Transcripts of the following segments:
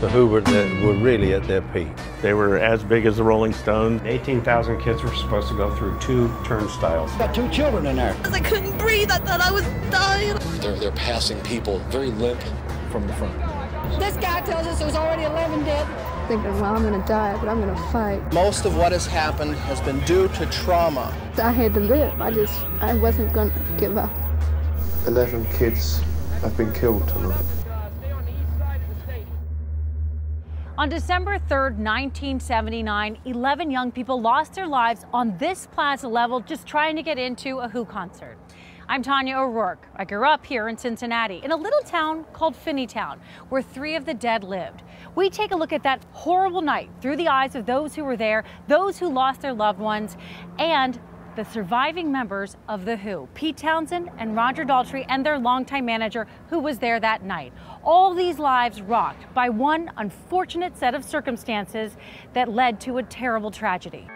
The Who were really at their peak. They were as big as the Rolling Stones. 18,000 kids were supposed to go through 2 turnstiles. Got 2 children in there. I couldn't breathe. I thought I was dying. They're passing people very limp from the front. This guy tells us there's already 11 dead. Thinking, well, I'm going to die, but I'm going to fight. Most of what has happened has been due to trauma. I had to live. I wasn't going to give up. 11 kids have been killed tonight. On December 3rd, 1979, 11 young people lost their lives on this plaza level just trying to get into a Who concert. I'm Tanya O'Rourke. I grew up here in Cincinnati in a little town called Finneytown, where 3 of the dead lived. We take a look at that horrible night through the eyes of those who were there, those who lost their loved ones, and the surviving members of The Who, Pete Townshend and Roger Daltrey and their longtime manager who was there that night. All these lives rocked by one unfortunate set of circumstances that led to a terrible tragedy.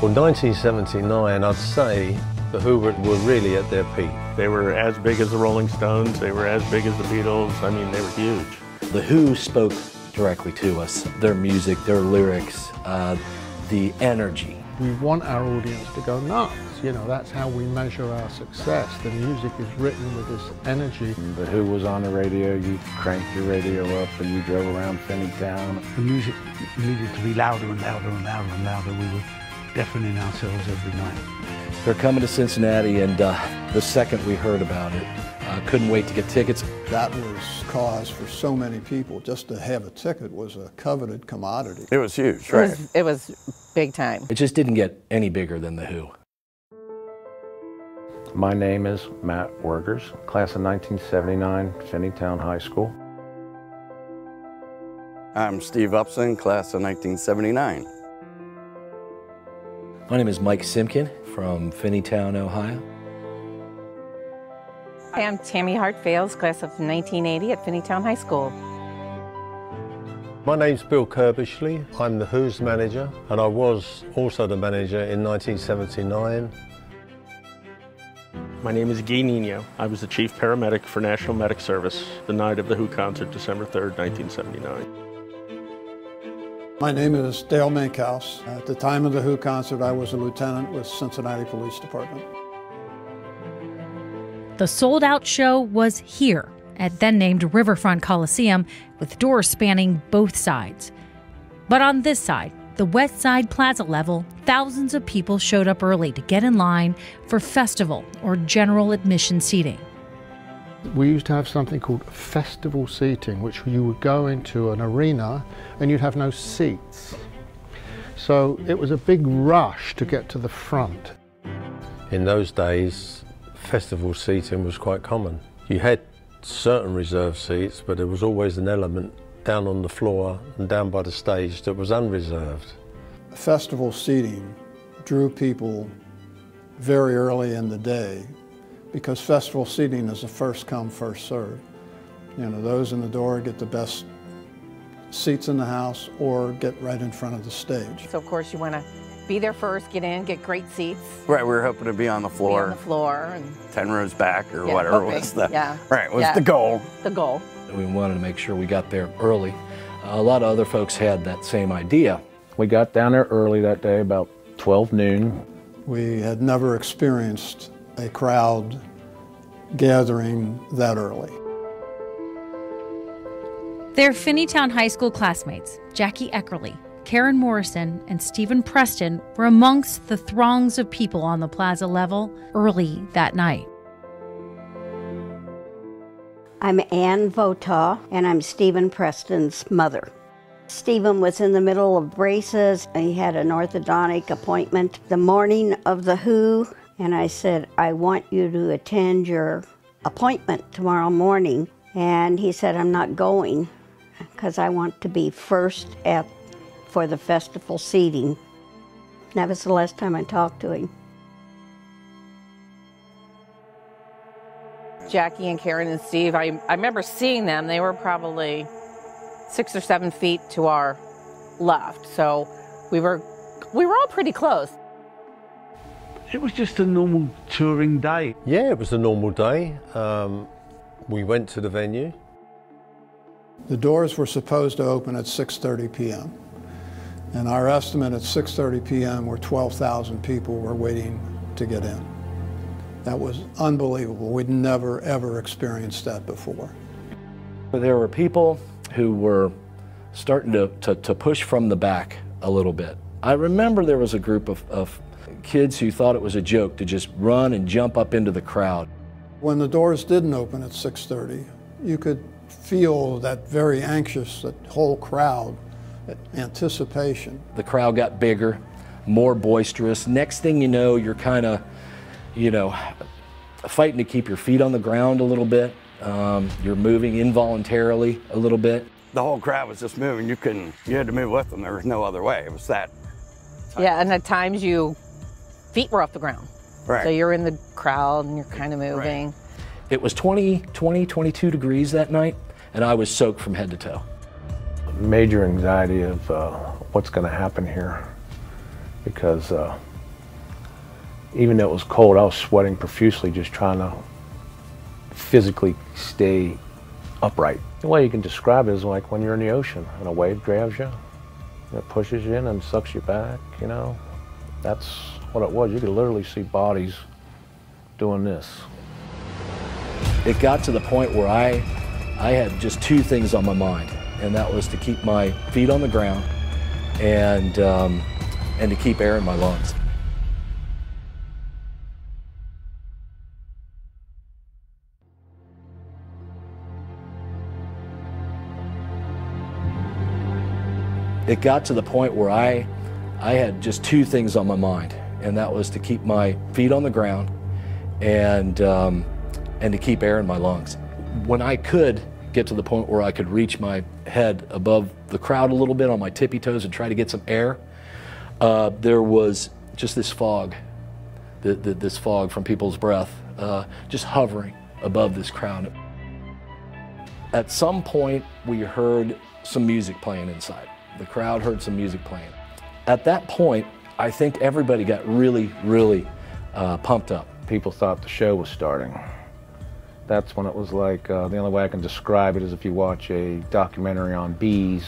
Well, 1979, I'd say The Who were really at their peak. They were as big as the Rolling Stones. They were as big as the Beatles. I mean, they were huge. The Who spoke directly to us, their music, their lyrics, the energy. We want our audience to go nuts, you know, that's how we measure our success. The music is written with this energy. The Who was on the radio, you cranked your radio up and you drove around Finneytown. The music needed to be louder and louder and louder and louder. We were deafening ourselves every night. They're coming to Cincinnati, and the second we heard about it, couldn't wait to get tickets. That was cause for so many people. Just to have a ticket was a coveted commodity. It was huge, right? It was big time. It just didn't get any bigger than The Who. My name is Matt Workers, class of 1979, Finneytown High School. I'm Steve Upson, class of 1979. My name is Mike Simkin from Finneytown, Ohio. Hi, I'm Tammy Hart, class of 1980 at Finneytown High School. My name's Bill Curbishley. I'm The Who's manager, and I was also the manager in 1979. My name is Guy Nino. I was the chief paramedic for National Medic Service the night of the Who concert, December 3rd, 1979. My name is Dale Minkhouse. At the time of the Who concert, I was a lieutenant with Cincinnati Police Department. The sold-out show was here, at then-named Riverfront Coliseum, with doors spanning both sides. But on this side, the West Side Plaza level, thousands of people showed up early to get in line for festival or general admission seating. We used to have something called festival seating, which you would go into an arena and you'd have no seats. So it was a big rush to get to the front. In those days, festival seating was quite common. You had certain reserved seats, but there was always an element down on the floor and down by the stage that was unreserved. Festival seating drew people very early in the day because festival seating is a first come, first serve. You know, those in the door get the best seats in the house or get right in front of the stage. So of course you want to be there first, get in, get great seats. Right, we were hoping to be on the floor. Be on the floor. And 10 rows back or whatever was the, the goal. The goal. We wanted to make sure we got there early. A lot of other folks had that same idea. We got down there early that day, about 12 noon. We had never experienced a crowd gathering that early. Their Finneytown High School classmates, Jackie Eckerly, Karen Morrison, and Stephen Preston were amongst the throngs of people on the plaza level early that night. I'm Ann Votaw, and I'm Stephen Preston's mother. Stephen was in the middle of braces, and he had an orthodontic appointment the morning of the Who, and I said, I want you to attend your appointment tomorrow morning. And he said, I'm not going, because I want to be first at for the festival seating. That was the last time I talked to him. Jackie and Karen and Steve, I remember seeing them. They were probably 6 or 7 feet to our left, so we were all pretty close. It was just a normal touring day. Yeah, it was a normal day. We went to the venue. The doors were supposed to open at 6:30 p.m. and our estimate at 6:30 p.m. were 12,000 people were waiting to get in. That was unbelievable. We'd never, ever experienced that before. There were people who were starting to push from the back a little bit. I remember there was a group of kids who thought it was a joke to just run and jump up into the crowd. When the doors didn't open at 6:30, you could feel that very anxious, that whole crowd, that anticipation. The crowd got bigger, more boisterous. Next thing you know, you're kind of, you know, fighting to keep your feet on the ground a little bit. You're moving involuntarily a little bit. The whole crowd was just moving. You had to move with them. There was no other way. It was that time. Yeah, and at times feet were off the ground. Right. So you're in the crowd and you're kind of moving. Right. It was 22 degrees that night, and I was soaked from head to toe. Major anxiety of what's going to happen here, because even though it was cold, I was sweating profusely just trying to physically stay upright. The way you can describe it is like when you're in the ocean and a wave grabs you, and it pushes you in and sucks you back, you know. That's what it was. You could literally see bodies doing this. It got to the point where I had just two things on my mind, and that was to keep my feet on the ground and to keep air in my lungs. It got to the point where I had just two things on my mind, and that was to keep my feet on the ground and to keep air in my lungs. When I could get to the point where I could reach my head above the crowd a little bit on my tippy toes and try to get some air, there was just this fog, this fog from people's breath, just hovering above this crowd. At some point, we heard some music playing inside. The crowd heard some music playing. At that point, I think everybody got really, really pumped up. People thought the show was starting. That's when it was like, the only way I can describe it is if you watch a documentary on bees,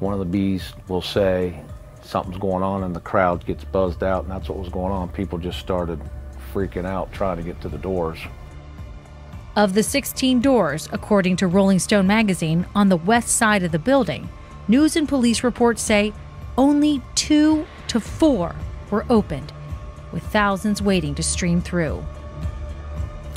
one of the bees will say something's going on and the crowd gets buzzed out, and that's what was going on. People just started freaking out trying to get to the doors. Of the 16 doors, according to Rolling Stone magazine, on the west side of the building, news and police reports say only 2 to 4 were opened, with thousands waiting to stream through.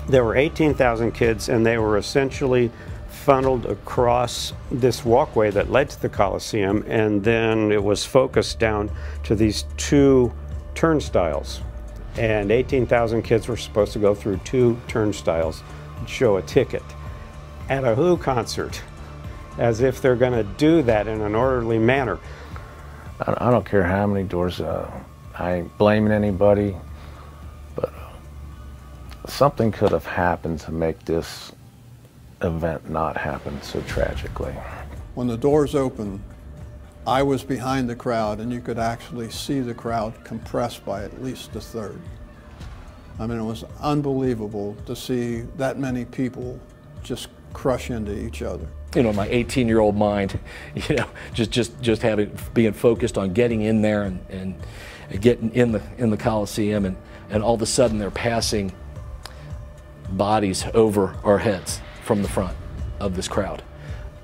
There were 18,000 kids, and they were essentially funneled across this walkway that led to the Coliseum, and then it was focused down to these 2 turnstiles. And 18,000 kids were supposed to go through 2 turnstiles and show a ticket at a Who concert, as if they're going to do that in an orderly manner. I don't care how many doors, I ain't blaming anybody, but something could have happened to make this event not happen so tragically. When the doors opened, I was behind the crowd, and you could actually see the crowd compressed by at least a third. I mean, it was unbelievable to see that many people just crush into each other. You know, my 18-year-old mind, you know, just having, being focused on getting in there and getting in the Coliseum, and all of a sudden they're passing bodies over our heads from the front of this crowd.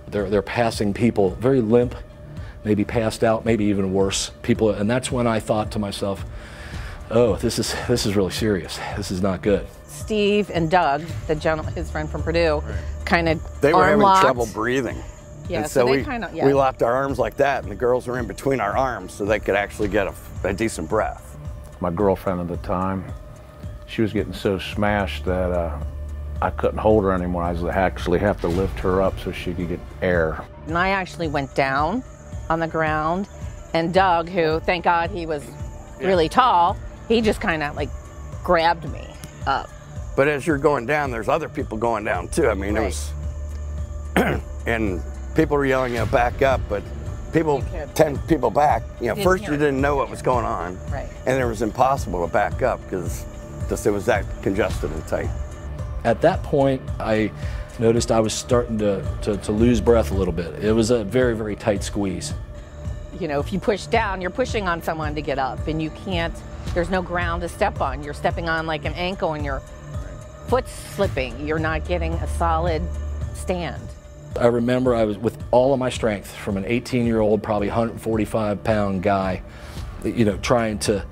They're passing people very limp, maybe passed out, maybe even worse people, and that's when I thought to myself, oh, this is really serious. This is not good. Steve and Doug, the gentleman, his friend from Purdue, right, kind of they were having trouble breathing. Yeah, and so we locked our arms like that, and the girls were in between our arms so they could actually get a decent breath. My girlfriend at the time, she was getting so smashed that I couldn't hold her anymore. I was actually have to lift her up so she could get air. And I actually went down on the ground, and Doug, who, thank God, he was really tall, he just kind of like grabbed me up. But as you're going down, there's other people going down too. I mean, right, it was, and people were yelling, you know, back up, but people, 10 people back, you know, first you didn't know what was going on. Right. And it was impossible to back up because it was that congested and tight. At that point, I noticed I was starting to lose breath a little bit. It was a very, very tight squeeze. You know, if you push down, you're pushing on someone to get up, and you can't, there's no ground to step on. You're stepping on like an ankle, and your foot's slipping. You're not getting a solid stand. I remember I was with all of my strength from an 18-year-old, probably 145-pound guy, you know, trying to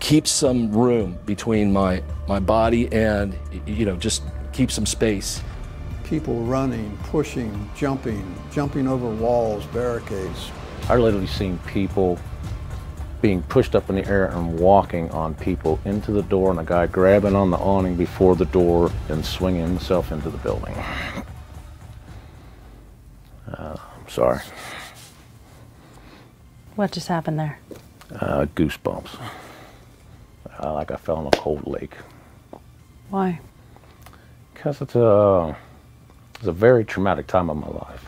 keep some room between my body and, you know, just keep some space. People running, pushing, jumping over walls, barricades. I literally seen people being pushed up in the air and walking on people into the door, and a guy grabbing on the awning before the door and swinging himself into the building. I'm sorry. What just happened there? Goosebumps. Like I fell in a cold lake. Why? Because it's a very traumatic time of my life.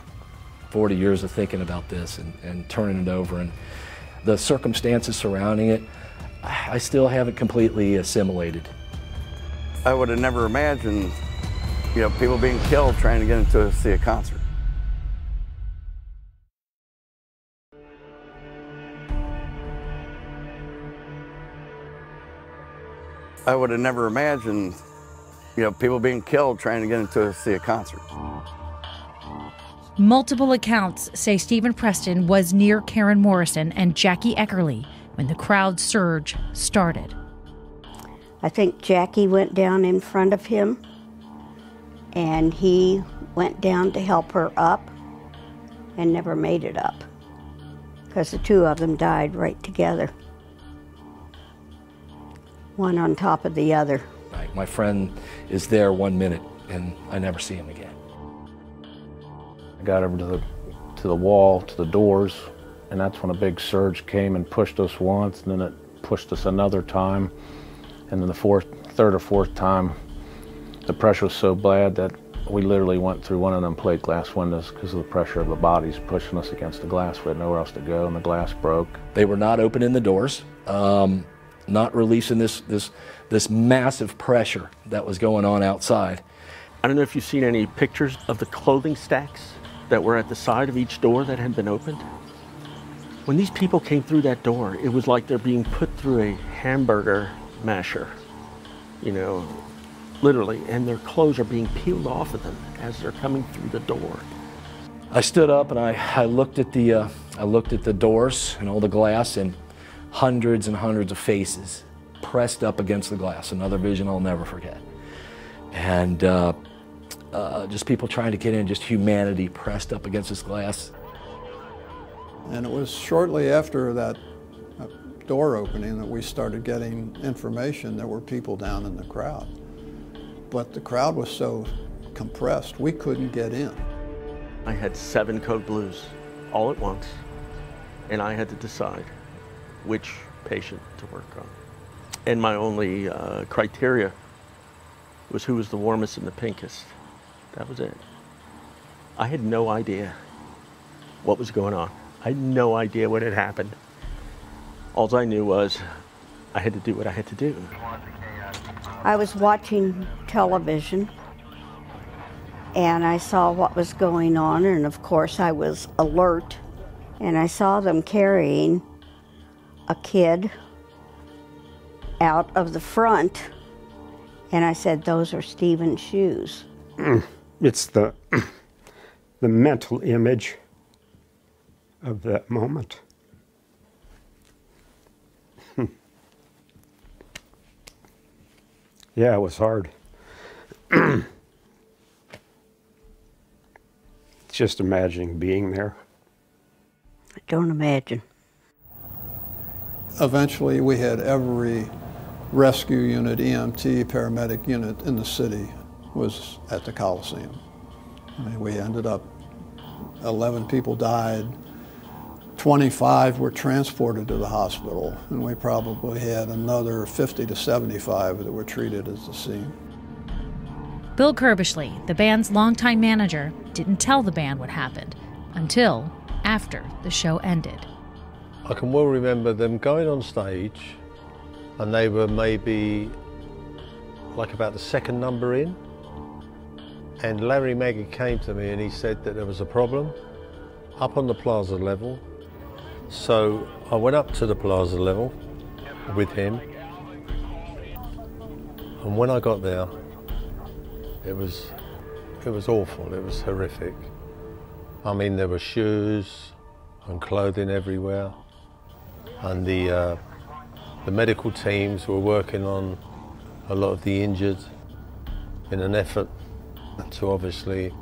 40 years of thinking about this and turning it over, and the circumstances surrounding it, I still haven't completely assimilated. I would have never imagined, you know, people being killed trying to get in to see a concert. I would have never imagined, you know, people being killed trying to get in to see a concert. Multiple accounts say Stephen Preston was near Karen Morrison and Jackie Eckerly when the crowd surge started. I think Jackie went down in front of him, and he went down to help her up and never made it up, because the two of them died right together, one on top of the other. My friend is there 1 minute, and I never see him again. I got over to the wall, to the doors, and that's when a big surge came and pushed us once, and then it pushed us another time, and then the third or fourth time, the pressure was so bad that we literally went through one of them plate glass windows because of the pressure of the bodies pushing us against the glass. We had nowhere else to go, and the glass broke. They were not opening the doors, not releasing this massive pressure that was going on outside. I don't know if you've seen any pictures of the clothing stacks that were at the side of each door that had been opened. When these people came through that door, it was like they're being put through a hamburger masher, you know, literally, and their clothes are being peeled off of them as they're coming through the door. I stood up and I looked at the doors and all the glass, and hundreds and hundreds of faces pressed up against the glass, another vision I'll never forget. And just people trying to get in, just humanity pressed up against this glass. And it was shortly after that door opening that we started getting information there were people down in the crowd. But the crowd was so compressed, we couldn't get in. I had 7 code blues all at once, and I had to decide which patient to work on. And my only criteria was who was the warmest and the pinkest. That was it. I had no idea what was going on. I had no idea what had happened. All I knew was I had to do what I had to do. I was watching television, and I saw what was going on, and of course I was alert, and I saw them carrying a kid out of the front, and I said, those are Stephen's shoes. It's the mental image of that moment. Yeah, it was hard. Just imagining being there. I don't imagine. Eventually, we had every rescue unit, EMT, paramedic unit in the city was at the Coliseum. I mean, we ended up, 11 people died, 25 were transported to the hospital, and we probably had another 50 to 75 that were treated at the scene. Bill Curbishley, the band's longtime manager, didn't tell the band what happened until after the show ended. I can well remember them going on stage, and they were maybe like about the second number in, and Larry Maggie came to me and he said that there was a problem up on the plaza level. So I went up to the plaza level with him, and when I got there, it was awful, it was horrific. I mean, there were shoes and clothing everywhere, and the medical teams were working on a lot of the injured in an effort to obviously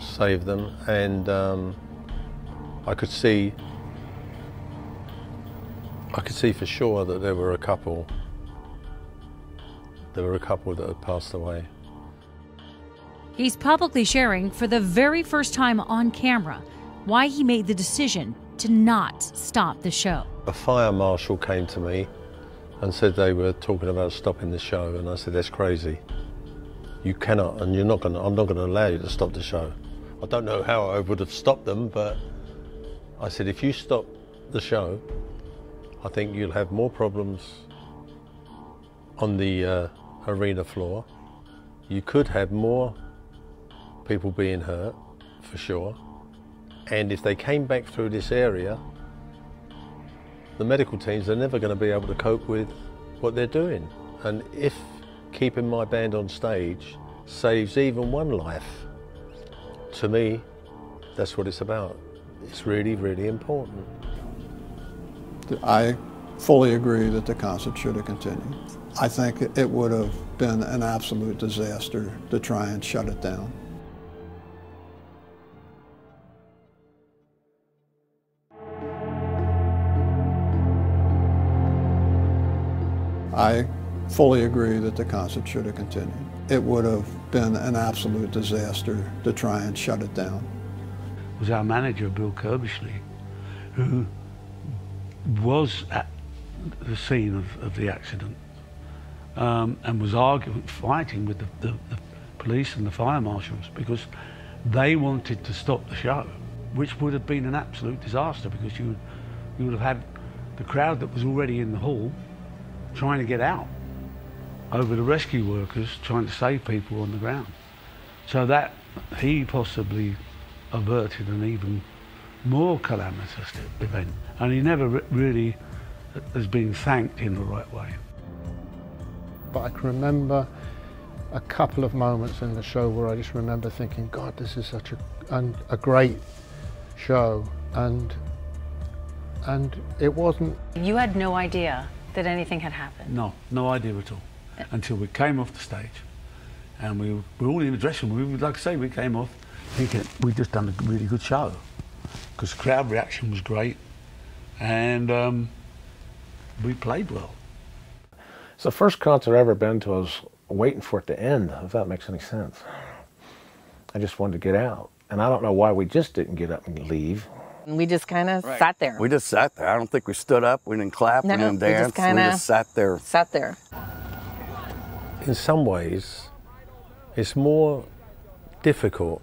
save them. And I could see for sure that there were a couple that had passed away. He's publicly sharing for the very first time on camera why he made the decision to not stop the show. A fire marshal came to me and said they were talking about stopping the show, and I said, that's crazy. You cannot, and I'm not gonna allow you to stop the show. I don't know how I would have stopped them, but I said, if you stop the show, I think you'll have more problems on the arena floor. You could have more people being hurt, for sure. And if they came back through this area, the medical teams are never going to be able to cope with what they're doing. And if keeping my band on stage saves even one life, to me, that's what it's about. It's really, really important. I fully agree that the concert should have continued. I think it would have been an absolute disaster to try and shut it down. I fully agree that the concert should have continued. It would have been an absolute disaster to try and shut it down. It was our manager, Bill Curbishley, who was at the scene of the accident and was fighting with the police and the fire marshals because they wanted to stop the show, which would have been an absolute disaster because you would have had the crowd that was already in the hall trying to get out over the rescue workers trying to save people on the ground. So that he possibly averted an even more calamitous event, and he never really has been thanked in the right way. But I can remember a couple of moments in the show where I just remember thinking, God, this is such a great show, and it wasn't. You had no idea that anything had happened? No, no idea at all, until we came off the stage, and we were all in the dressing room. Like I say, we came off thinking we'd just done a really good show, because crowd reaction was great, and we played well. It's the first concert I've ever been to. I was waiting for it to end, if that makes any sense. I just wanted to get out, and I don't know why we just didn't get up and leave. We just kind of sat there. We just sat there. I don't think we stood up, we didn't clap, no, we didn't dance, we just sat there. In some ways, it's more difficult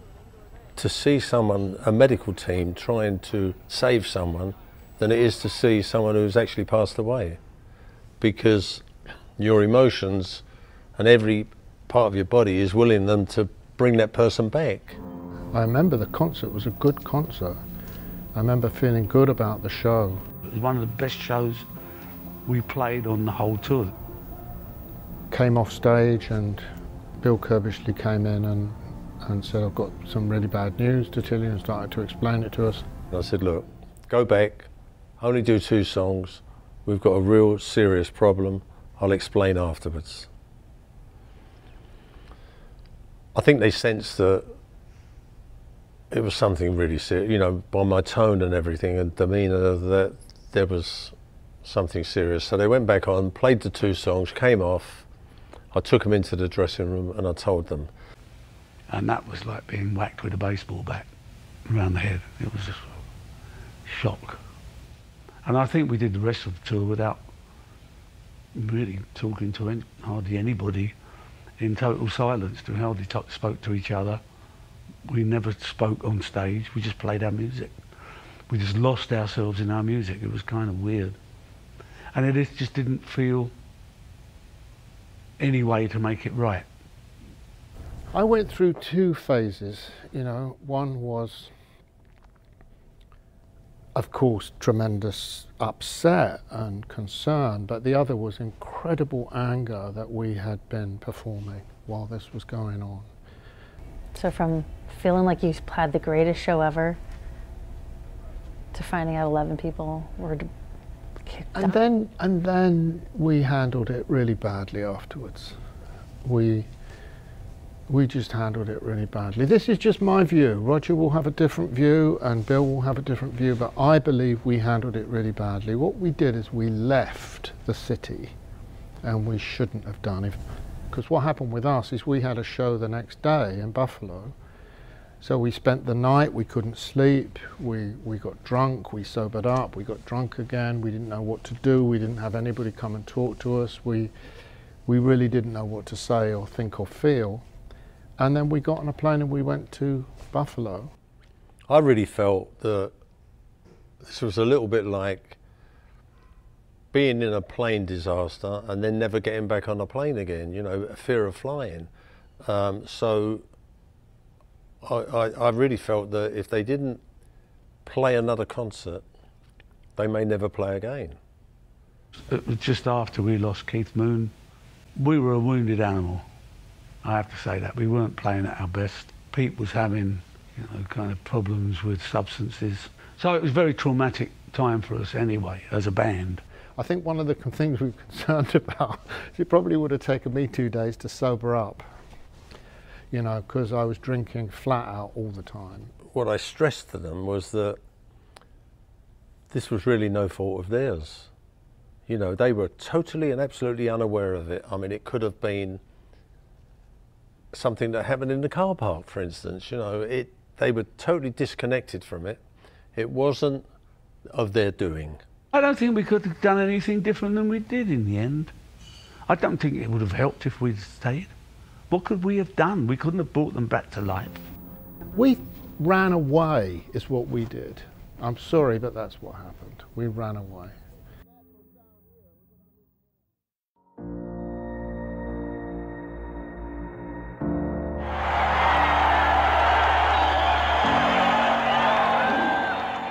to see someone, a medical team, trying to save someone than it is to see someone who's actually passed away. Because your emotions and every part of your body is willing them to bring that person back. I remember the concert was a good concert. I remember feeling good about the show. It was one of the best shows we played on the whole tour. Came off stage and Bill Curbishley came in and said, I've got some really bad news to tell you, and started to explain it to us. I said, look, go back, only do 2 songs. We've got a real serious problem. I'll explain afterwards. I think they sensed that it was something really serious, you know, by my tone and everything and demeanour, that there was something serious. So they went back on, played the 2 songs, came off. I took them into the dressing room and I told them. And that was like being whacked with a baseball bat around the head. It was just a shock. And I think we did the rest of the tour without really talking to hardly anybody, in total silence. We hardly spoke to each other. We never spoke on stage, we just played our music. We just lost ourselves in our music. It was kind of weird. And it just didn't feel any way to make it right. I went through two phases, you know. One was, of course, tremendous upset and concern, but the other was incredible anger that we had been performing while this was going on. So from feeling like you had the greatest show ever to finding out 11 people were kicked out. And then we handled it really badly afterwards. We just handled it really badly. This is just my view. Roger will have a different view and Bill will have a different view, but I believe we handled it really badly. What we did is we left the city, and we shouldn't have done it. Because what happened with us is we had a show the next day in Buffalo. So we spent the night, we couldn't sleep, we got drunk, we sobered up, we got drunk again, we didn't know what to do, we didn't have anybody come and talk to us, we really didn't know what to say or think or feel. And then we got on a plane and we went to Buffalo. I really felt that this was a little bit like being in a plane disaster and then never getting back on a plane again, you know, a fear of flying. So I really felt that if they didn't play another concert, they may never play again. It was just after we lost Keith Moon. We were a wounded animal. I have to say that. We weren't playing at our best. Pete was having, you know, kind of problems with substances. So it was a very traumatic time for us anyway, as a band. I think one of the things we were concerned about is it probably would have taken me 2 days to sober up. You know, because I was drinking flat out all the time. What I stressed to them was that this was really no fault of theirs. You know, they were totally and absolutely unaware of it. I mean, it could have been something that happened in the car park, for instance. You know, they were totally disconnected from it. It wasn't of their doing. I don't think we could have done anything different than we did in the end. I don't think it would have helped if we'd stayed. What could we have done? We couldn't have brought them back to life. We ran away is what we did. I'm sorry, but that's what happened. We ran away.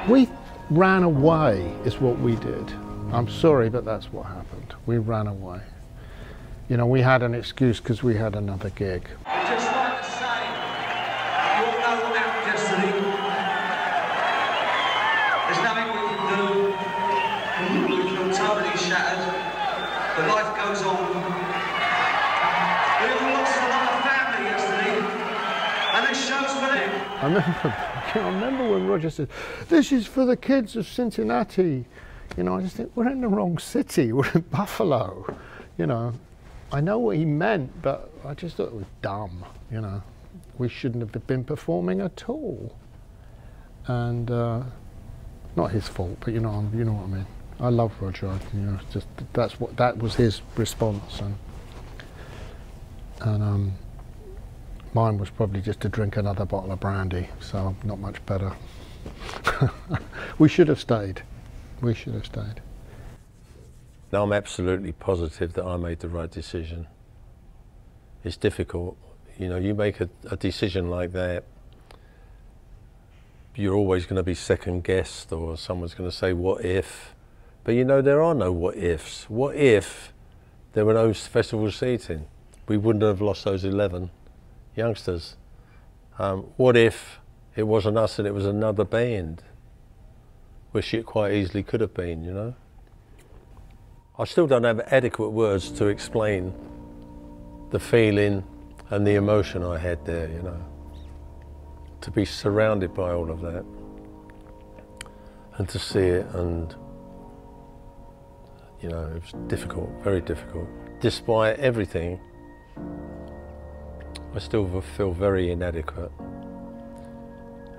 We ran away is what we did. I'm sorry, but that's what happened. We ran away. You know, we had an excuse because we had another gig. I just want to say, you're no destiny. There's nothing we can do. You're totally shattered. But life goes on. We all lost another family yesterday, and this show's for them. I remember when Roger said, "This is for the kids of Cincinnati." You know, I just think we're in the wrong city. We're in Buffalo. You know. I know what he meant, but I just thought it was dumb, you know. We shouldn't have been performing at all. And not his fault, but you know what I mean. I love Roger, you know, just that was his response, and mine was probably just to drink another bottle of brandy, so not much better. We should have stayed. We should have stayed. Now, I'm absolutely positive that I made the right decision. It's difficult. You know, you make a decision like that, you're always going to be second-guessed, or someone's going to say, what if? But, you know, there are no what ifs. What if there were no festival seating? We wouldn't have lost those 11 youngsters. What if it wasn't us and it was another band? Which it quite easily could have been, you know? I still don't have adequate words to explain the feeling and the emotion I had there, you know. To be surrounded by all of that and to see it, and, you know, it was difficult, very difficult. Despite everything, I still feel very inadequate.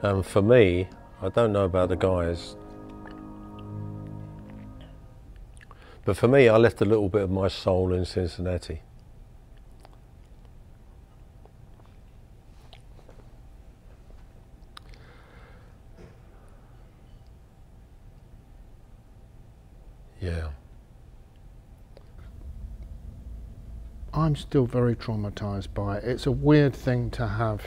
And for me, I don't know about the guys, but for me, I left a little bit of my soul in Cincinnati. Yeah. I'm still very traumatized by it. It's a weird thing to have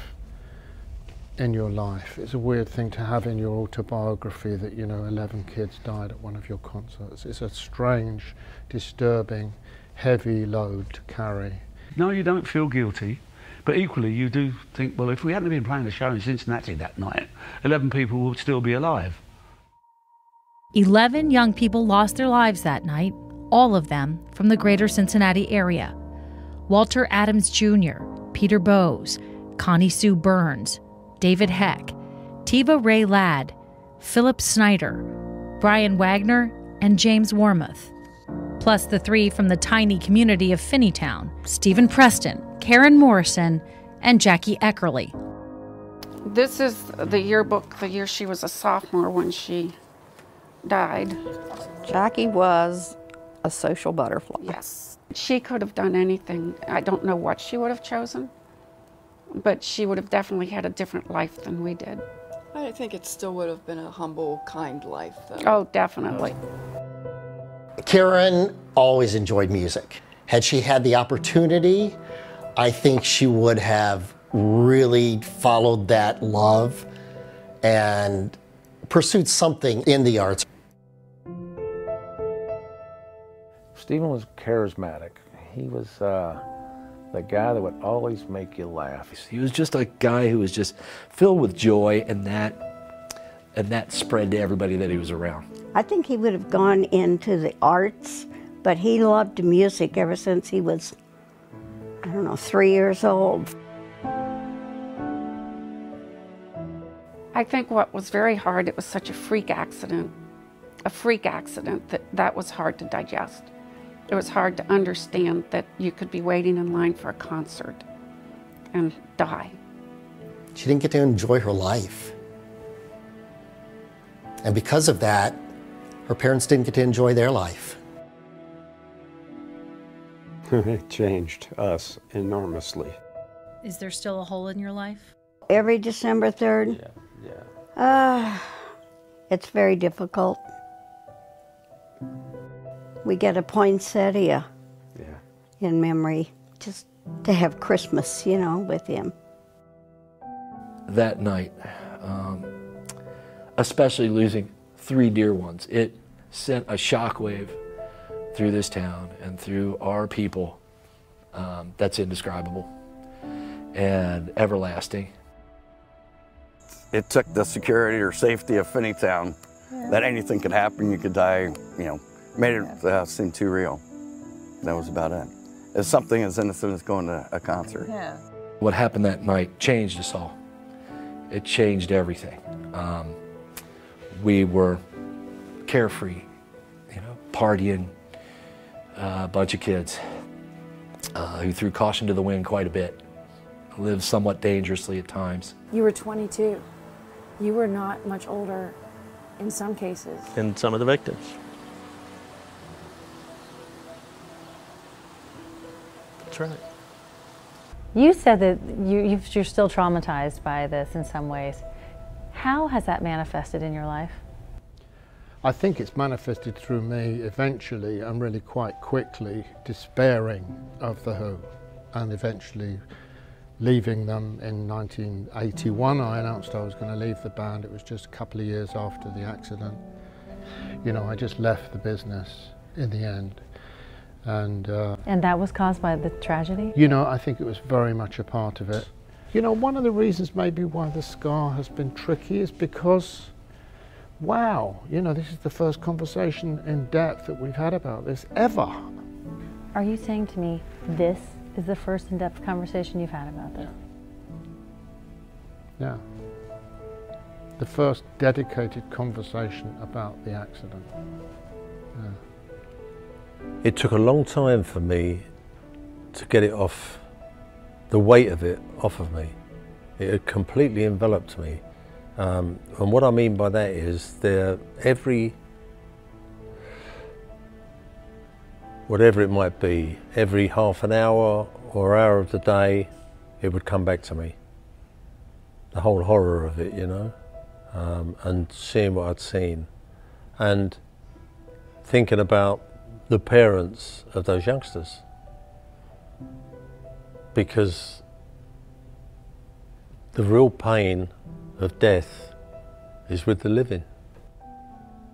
in your life. It's a weird thing to have in your autobiography that, you know, 11 kids died at one of your concerts. It's a strange, disturbing, heavy load to carry. No, you don't feel guilty, but equally you do think, well, if we hadn't been playing a show in Cincinnati that night, 11 people would still be alive. 11 young people lost their lives that night, all of them from the greater Cincinnati area. Walter Adams Jr., Peter Bowes, Connie Sue Burns, David Heck, Teba Ray Ladd, Philip Snyder, Brian Wagner, and James Warmouth. Plus the three from the tiny community of Finneytown, Stephen Preston, Karen Morrison, and Jackie Eckerly. This is the yearbook, the year she was a sophomore when she died. Jackie was a social butterfly. Yes. She could have done anything. I don't know what she would have chosen, but she would have definitely had a different life than we did. I think it still would have been a humble, kind life, though. Oh, definitely. Karen always enjoyed music. Had she had the opportunity, I think she would have really followed that love and pursued something in the arts. Stephen was charismatic. He was the guy that would always make you laugh. He was just a guy who was just filled with joy, and that spread to everybody that he was around. I think he would have gone into the arts, but he loved music ever since he was, I don't know, 3 years old. I think what was very hard, it was such a freak accident that was hard to digest. It was hard to understand that you could be waiting in line for a concert and die. She didn't get to enjoy her life. And because of that, her parents didn't get to enjoy their life. It changed us enormously. Is there still a hole in your life? Every December 3rd? Yeah, yeah. It's very difficult. We get a poinsettia in memory, just to have Christmas, you know, with him. That night, especially losing three dear ones, it sent a shockwave through this town and through our people that's indescribable and everlasting. It took the security or safety of Finneytown that anything could happen, you could die, you know, made it seem too real. That was about it. It's something as innocent as going to a concert. Yeah. What happened that night changed us all. It changed everything. We were carefree, you know, partying, a bunch of kids who threw caution to the wind quite a bit, lived somewhat dangerously at times. You were 22. You were not much older in some cases. And some of the victims. That's right. You said that you're still traumatized by this in some ways. How has that manifested in your life? I think it's manifested through me eventually, and really quite quickly, despairing of The Who, and eventually leaving them in 1981. I announced I was going to leave the band. It was just a couple of years after the accident. You know, I just left the business in the end. And that was caused by the tragedy? You know, I think it was very much a part of it. You know, one of the reasons maybe why the scar has been tricky is because, wow, you know, this is the first conversation in depth that we've had about this ever. Are you saying to me, this is the first in-depth conversation you've had about this? Yeah. The first dedicated conversation about the accident. Yeah. It took a long time for me to get it off, the weight of it off of me. It had completely enveloped me. And what I mean by that is whatever it might be, every half an hour or hour of the day, it would come back to me. The whole horror of it, you know, and seeing what I'd seen. And thinking about the parents of those youngsters. because the real pain of death is with the living.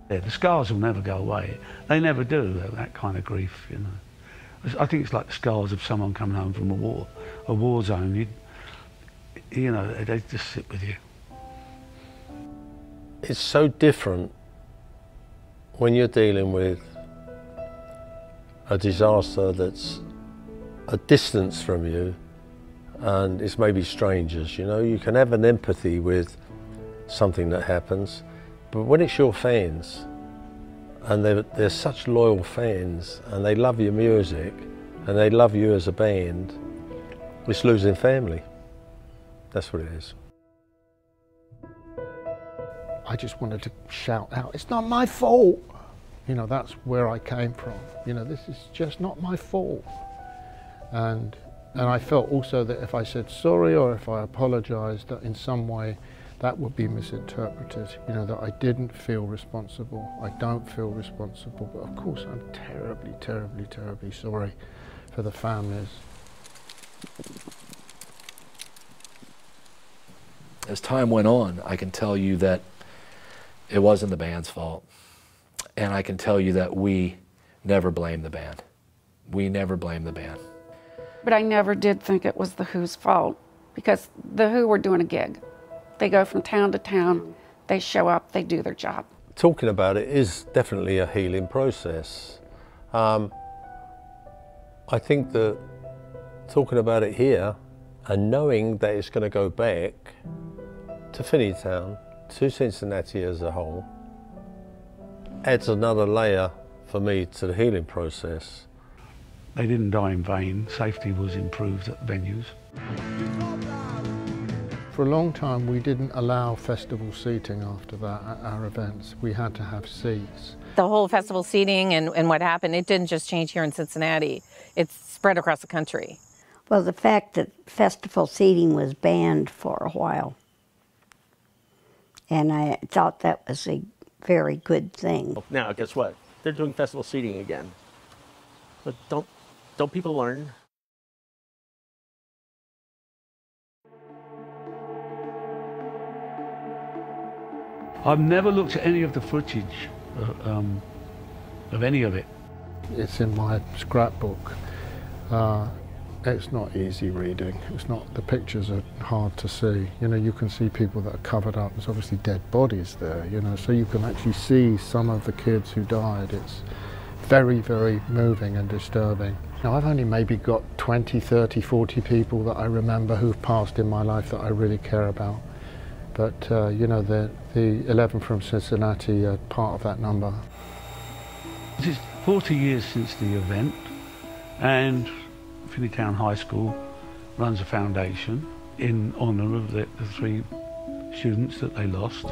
Yeah, the scars will never go away. They never do, that kind of grief, you know. I think it's like the scars of someone coming home from a war zone. You know, they just sit with you. It's so different when you're dealing with a disaster that's a distance from you, and it's maybe strangers, you know. You can have an empathy with something that happens, but when it's your fans, and they're such loyal fans, and they love your music, and they love you as a band, it's losing family. That's what it is. I just wanted to shout out, it's not my fault. You know, that's where I came from. You know, this is just not my fault. And I felt also that if I said sorry or if I apologized, that in some way that would be misinterpreted, you know, that I didn't feel responsible. I don't feel responsible, but of course I'm terribly, terribly, terribly sorry for the families. As time went on, I can tell you that it wasn't the band's fault. And I can tell you that we never blamed the band. We never blamed the band. But I never did think it was The Who's fault, because The Who were doing a gig. They go from town to town, they show up, they do their job. Talking about it is definitely a healing process. I think that talking about it here and knowing that it's going to go back to Finneytown, to Cincinnati as a whole, adds another layer for me to the healing process. They didn't die in vain. Safety was improved at venues. For a long time, we didn't allow festival seating after that at our events. We had to have seats. The whole festival seating and what happened, it didn't just change here in Cincinnati. It's spread across the country. Well, the fact that festival seating was banned for a while, and I thought that was a very good thing. Now, guess what? They're doing festival seating again. But don't people learn? I've never looked at any of the footage of any of it. It's in my scrapbook. It's not easy reading. It's not, the pictures are hard to see. You know, you can see people that are covered up. There's obviously dead bodies there, you know, so you can actually see some of the kids who died. It's very, very moving and disturbing. Now, I've only maybe got 20, 30, 40 people that I remember who've passed in my life that I really care about. But, you know, the 11 from Cincinnati are part of that number. This is 40 years since the event, and Finneytown High School runs a foundation in honour of the three students that they lost,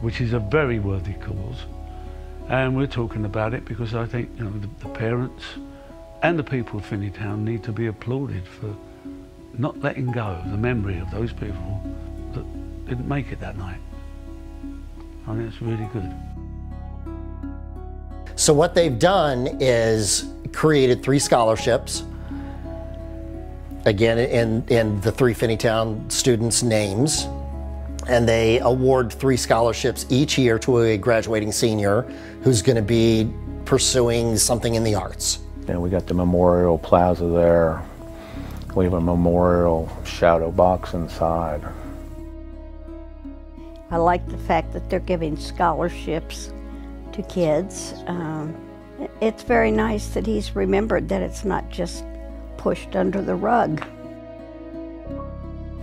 which is a very worthy cause. And we're talking about it because I think, you know, the parents and the people of Finneytown need to be applauded for not letting go of the memory of those people that didn't make it that night. I think it's really good. So what they've done is created three scholarships, again in the three Finneytown students' names. And they award three scholarships each year to a graduating senior who's going to be pursuing something in the arts. And we got the Memorial Plaza there. We have a memorial shadow box inside. I like the fact that they're giving scholarships to kids. It's very nice that he's remembered that it's not just pushed under the rug.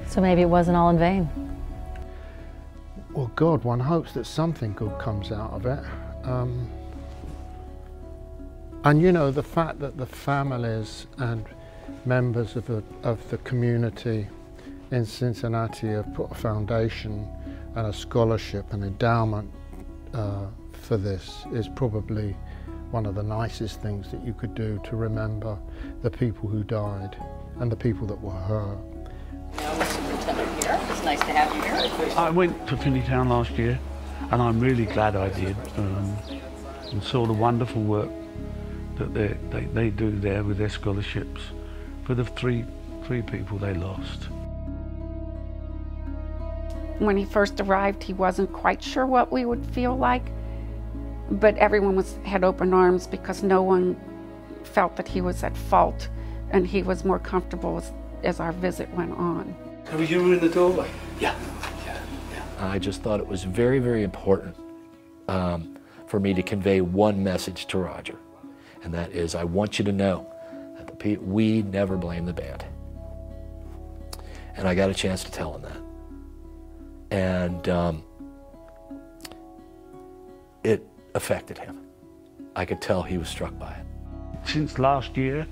So maybe it wasn't all in vain. Well, God, one hopes that something good comes out of it. And, you know, the fact that the families and members of the community in Cincinnati have put a foundation and a scholarship and endowment for this is probably one of the nicest things that you could do to remember the people who died and the people that were hurt. It's nice to have you here. I went to Finneytown last year, and I'm really glad I did, and saw the wonderful work that they do there with their scholarships for the three three people they lost. When he first arrived, he wasn't quite sure what we would feel like, but everyone had open arms because no one felt that he was at fault, and he was more comfortable as our visit went on. Were you in the doorway? Yeah. I just thought it was very, very important for me to convey one message to Roger, and that is, I want you to know that we never blame the band. And I got a chance to tell him that. And it affected him. I could tell he was struck by it. Since last year,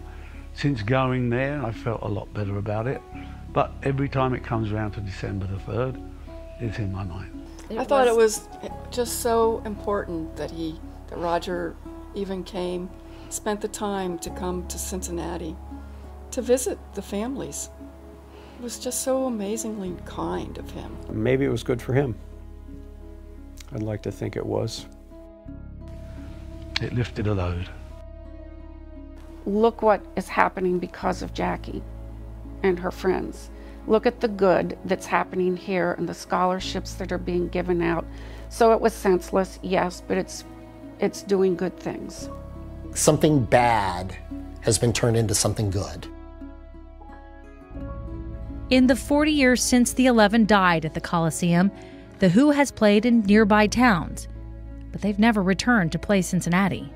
since going there, I felt a lot better about it. But every time it comes around to December the 3rd, it's in my mind. I thought it was just so important that Roger even came, spent the time to come to Cincinnati to visit the families. It was just so amazingly kind of him. Maybe it was good for him. I'd like to think it was. It lifted a load. Look what is happening because of Jackie and her friends. Look at the good that's happening here and the scholarships that are being given out. So it was senseless, yes, but it's doing good things. Something bad has been turned into something good. In the 40 years since the 11 died at the Coliseum, The Who has played in nearby towns, but they've never returned to play Cincinnati.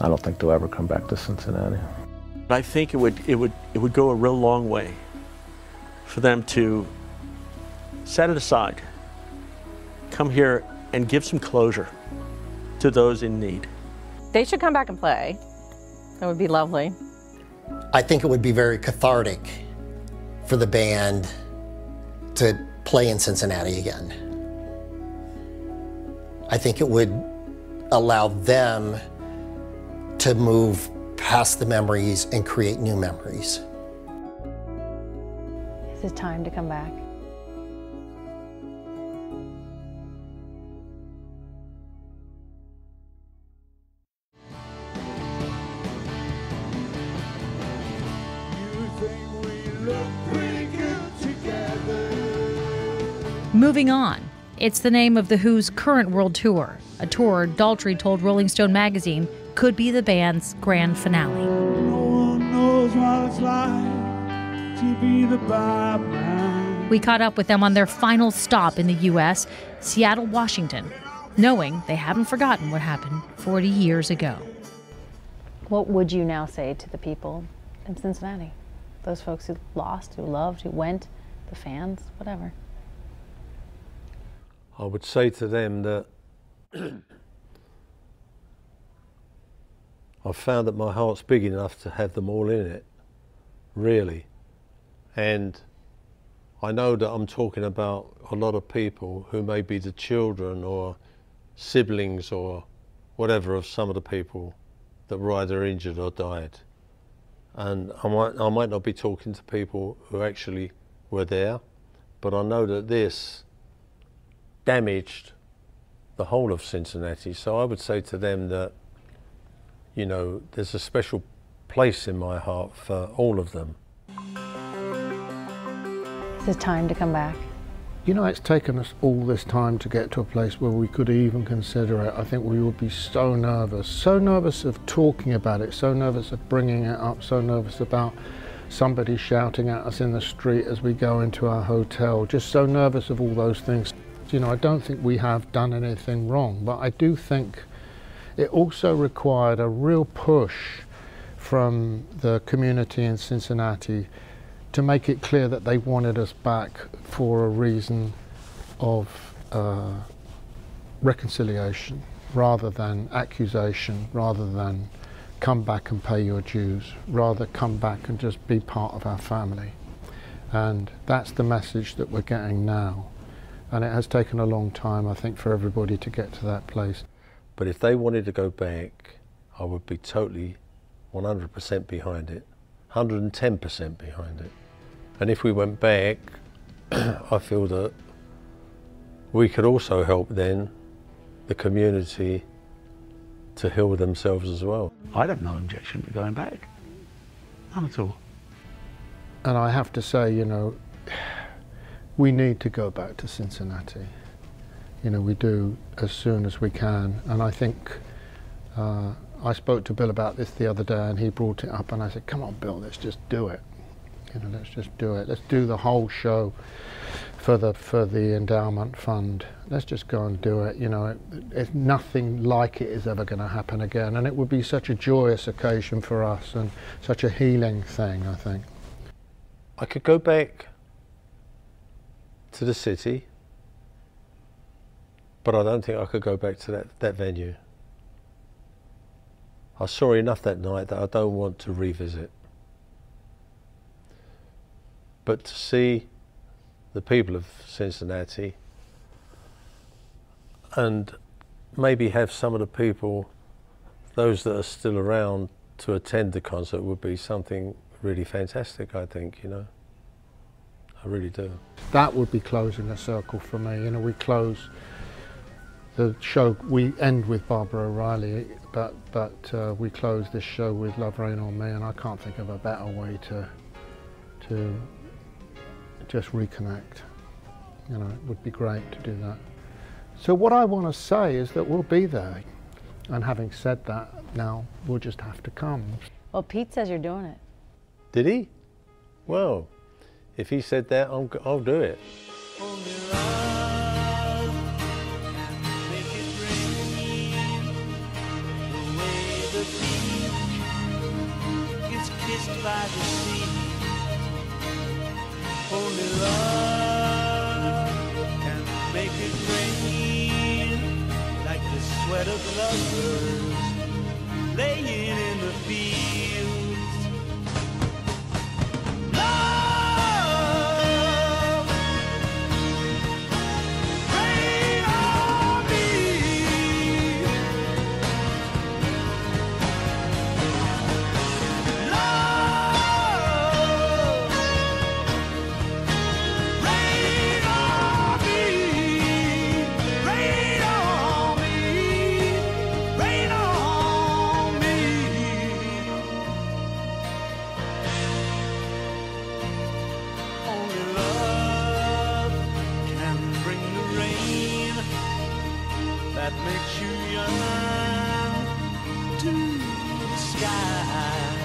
I don't think they'll ever come back to Cincinnati. I think it would go a real long way for them to set it aside, come here and give some closure to those in need. They should come back and play. That would be lovely. I think it would be very cathartic for the band to play in Cincinnati again. I think it would allow them to move past the memories and create new memories. Is it time to come back? Moving on, it's the name of The Who's current world tour, a tour Daltrey told Rolling Stone magazine could be the band's grand finale. No one knows what it's like to be the Batman. We caught up with them on their final stop in the U.S., Seattle, Washington, knowing they haven't forgotten what happened 40 years ago. What would you now say to the people in Cincinnati? Those folks who lost, who loved, who went, the fans, whatever. I would say to them that I've found that my heart's big enough to have them all in it, really. And I know that I'm talking about a lot of people who may be the children or siblings or whatever of some of the people that were either injured or died. And I might not be talking to people who actually were there, but I know that this damaged the whole of Cincinnati. So I would say to them that, you know, there's a special place in my heart for all of them. Is it time to come back? You know, it's taken us all this time to get to a place where we could even consider it. I think we would be so nervous of talking about it, so nervous of bringing it up, so nervous about somebody shouting at us in the street as we go into our hotel, just so nervous of all those things. You know, I don't think we have done anything wrong, but I do think it also required a real push from the community in Cincinnati to make it clear that they wanted us back for a reason of reconciliation rather than accusation, rather than come back and pay your dues, rather come back and just be part of our family. And that's the message that we're getting now. And it has taken a long time, I think, for everybody to get to that place. But if they wanted to go back, I would be totally 100% behind it, 110% behind it. And if we went back, I feel that we could also help then the community to heal themselves as well. I'd have no objection to going back, none at all. And I have to say, you know, we need to go back to Cincinnati. You know, we do as soon as we can. And I think, I spoke to Bill about this the other day and he brought it up and I said, come on, Bill, let's just do it. You know, let's just do it. Let's do the whole show for the endowment fund. Let's just go and do it. You know, it's nothing like it is ever going to happen again. And it would be such a joyous occasion for us and such a healing thing, I think. I could go back to the city, but I don't think I could go back to that venue. I saw enough that night that I don't want to revisit. But to see the people of Cincinnati and maybe have some of the people, those that are still around, to attend the concert would be something really fantastic, I think, you know. I really do. That would be closing the circle for me. You know, we close the show, we end with Barbara O'Reilly, but we close this show with Love Rain on Me, and I can't think of a better way to just reconnect. You know, it would be great to do that. So what I want to say is that we'll be there, and having said that, now we'll just have to come. Well, Pete says you're doing it. Did he? Well, if he said that, I'll do it. Only love can make it rain, like the sweat of lovers laying in the fields. Love, rain on me. Love. That makes you young to the sky.